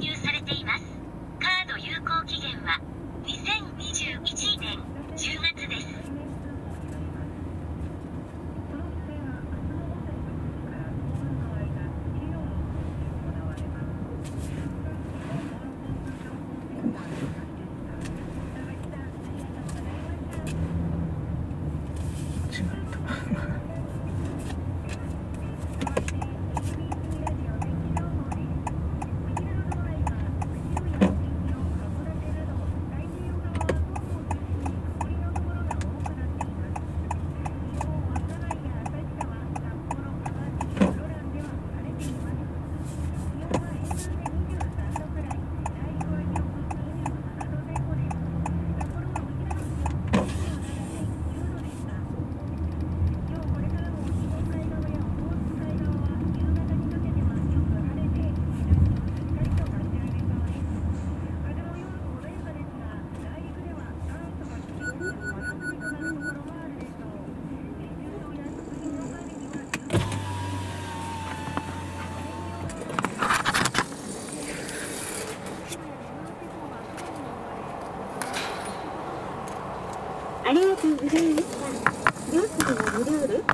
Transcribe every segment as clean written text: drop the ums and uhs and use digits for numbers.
入されています。カード有効期限は2021年10月です。ありがとうございます。両次の無料です。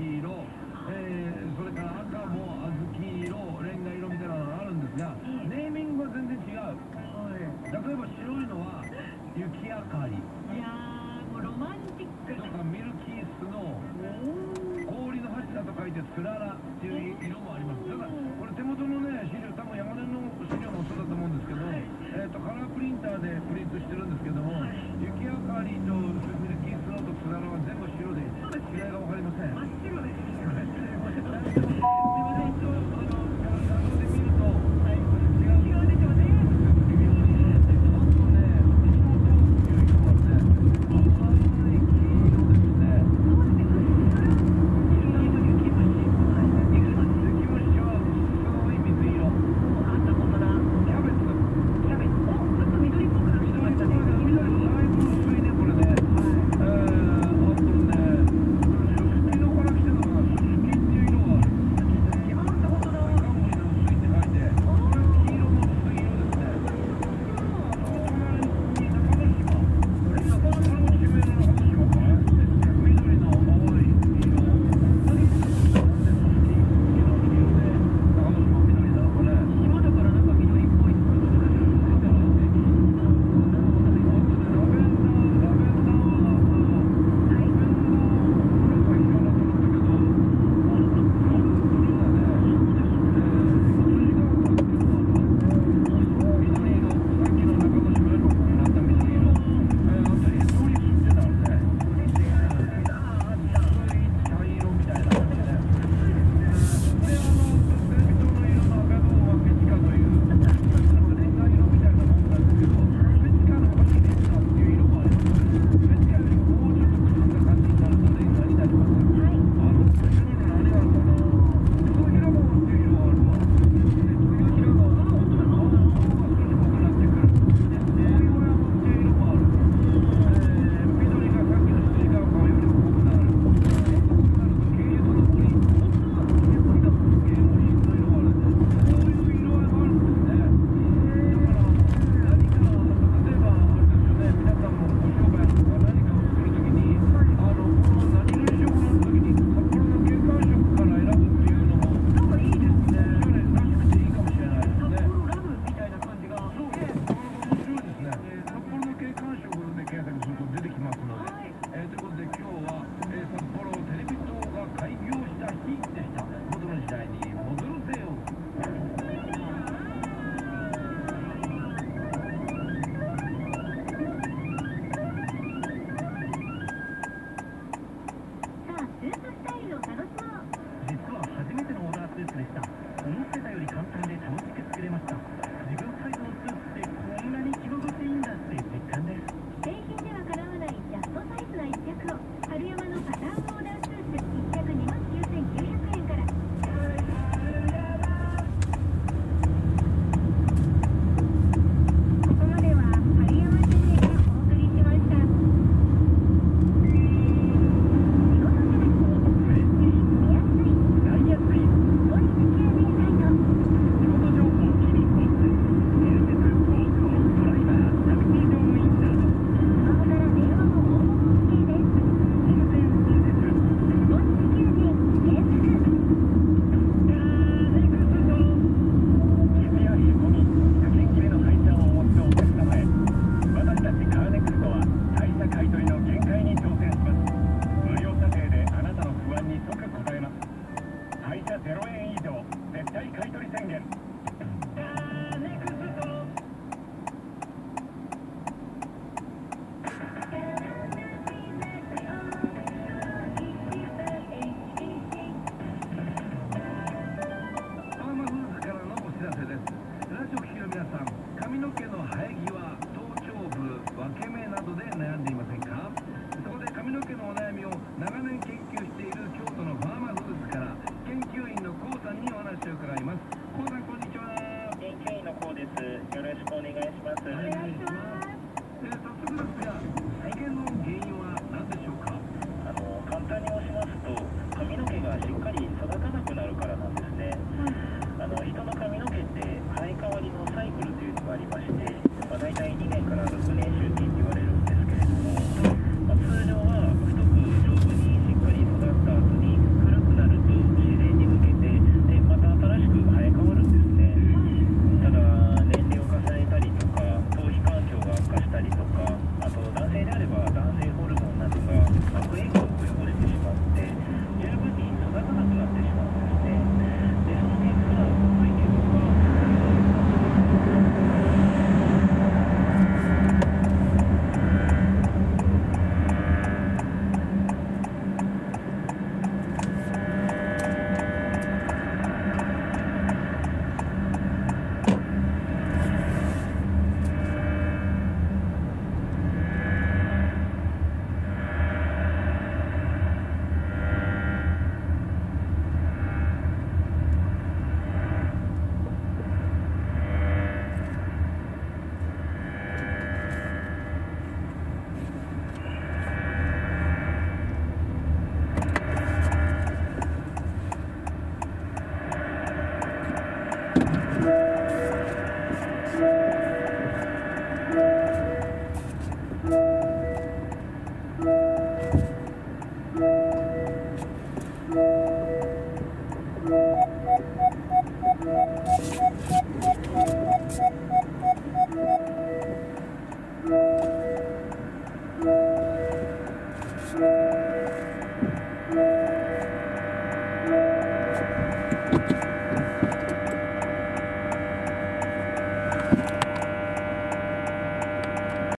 黄色、それから赤も小豆色、レンガ色みたいなのがあるんですが、ネーミングは全然違う。例えば白いのは雪あかり、いやーもうロマンティックとか、ミルキースノー、氷の柱と書いてつららっていう色もあります。ただこれ手元のね資料、多分山根の資料もそうだと思うんですけど、カラープリンターでプリントしてるんですけども、雪あかりとミルキースノーとつららは全部白で、違いが分かりません。真っ白です。